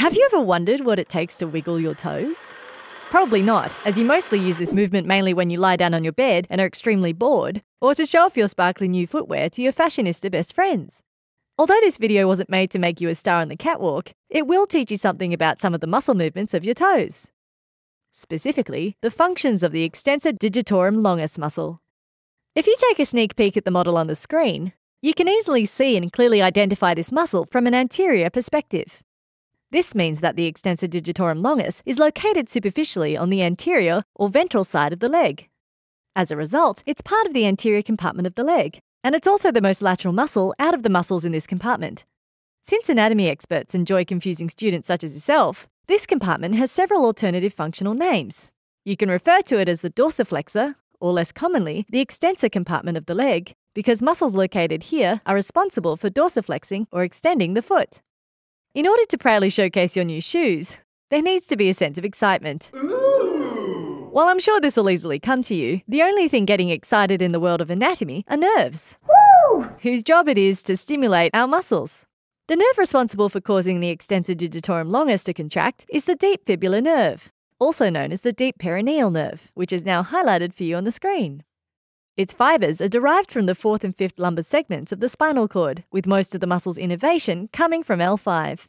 Have you ever wondered what it takes to wiggle your toes? Probably not, as you mostly use this movement mainly when you lie down on your bed and are extremely bored, or to show off your sparkly new footwear to your fashionista best friends. Although this video wasn't made to make you a star on the catwalk, it will teach you something about some of the muscle movements of your toes. Specifically, the functions of the extensor digitorum longus muscle. If you take a sneak peek at the model on the screen, you can easily see and clearly identify this muscle from an anterior perspective. This means that the extensor digitorum longus is located superficially on the anterior or ventral side of the leg. As a result, it's part of the anterior compartment of the leg, and it's also the most lateral muscle out of the muscles in this compartment. Since anatomy experts enjoy confusing students such as yourself, this compartment has several alternative functional names. You can refer to it as the dorsiflexor, or less commonly, the extensor compartment of the leg, because muscles located here are responsible for dorsiflexing or extending the foot. In order to proudly showcase your new shoes, there needs to be a sense of excitement. Ooh. While I'm sure this will easily come to you, the only thing getting excited in the world of anatomy are nerves, Woo! Whose job it is to stimulate our muscles. The nerve responsible for causing the extensor digitorum longus to contract is the deep fibular nerve, also known as the deep peroneal nerve, which is now highlighted for you on the screen. Its fibres are derived from the 4th and 5th lumbar segments of the spinal cord, with most of the muscle's innervation coming from L5.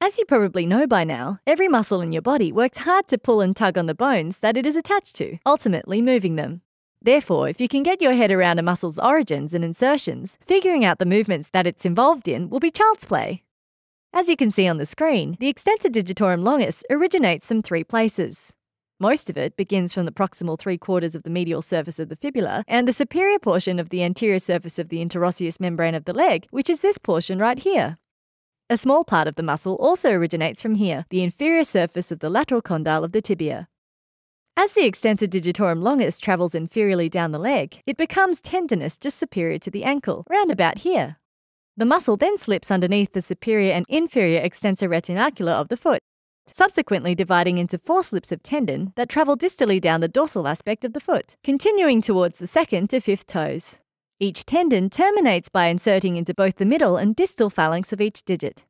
As you probably know by now, every muscle in your body works hard to pull and tug on the bones that it is attached to, ultimately moving them. Therefore, if you can get your head around a muscle's origins and insertions, figuring out the movements that it's involved in will be child's play. As you can see on the screen, the extensor digitorum longus originates from three places. Most of it begins from the proximal three-quarters of the medial surface of the fibula and the superior portion of the anterior surface of the interosseous membrane of the leg, which is this portion right here. A small part of the muscle also originates from here, the inferior surface of the lateral condyle of the tibia. As the extensor digitorum longus travels inferiorly down the leg, it becomes tendinous just superior to the ankle, round about here. The muscle then slips underneath the superior and inferior extensor retinaculum of the foot, subsequently dividing into four slips of tendon that travel distally down the dorsal aspect of the foot, continuing towards the 2nd to 5th toes. Each tendon terminates by inserting into both the middle and distal phalanx of each digit.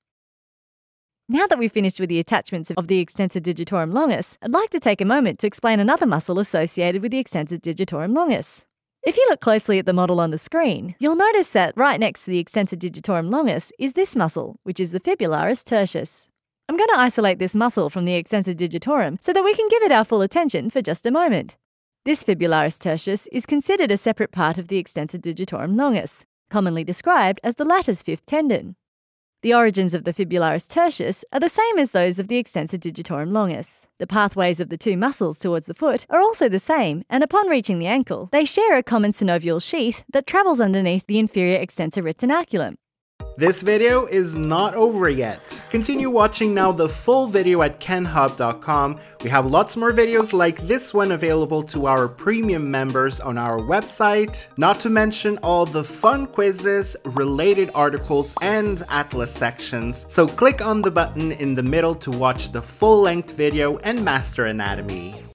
Now that we've finished with the attachments of the extensor digitorum longus, I'd like to take a moment to explain another muscle associated with the extensor digitorum longus. If you look closely at the model on the screen, you'll notice that right next to the extensor digitorum longus is this muscle, which is the fibularis tertius. I'm going to isolate this muscle from the extensor digitorum so that we can give it our full attention for just a moment. This fibularis tertius is considered a separate part of the extensor digitorum longus, commonly described as the latter's 5th tendon. The origins of the fibularis tertius are the same as those of the extensor digitorum longus. The pathways of the two muscles towards the foot are also the same, and upon reaching the ankle, they share a common synovial sheath that travels underneath the inferior extensor retinaculum. This video is not over yet. Continue watching now the full video at kenhub.com. We have lots more videos like this one available to our premium members on our website, not to mention all the fun quizzes, related articles, and atlas sections. So click on the button in the middle to watch the full-length video and master anatomy.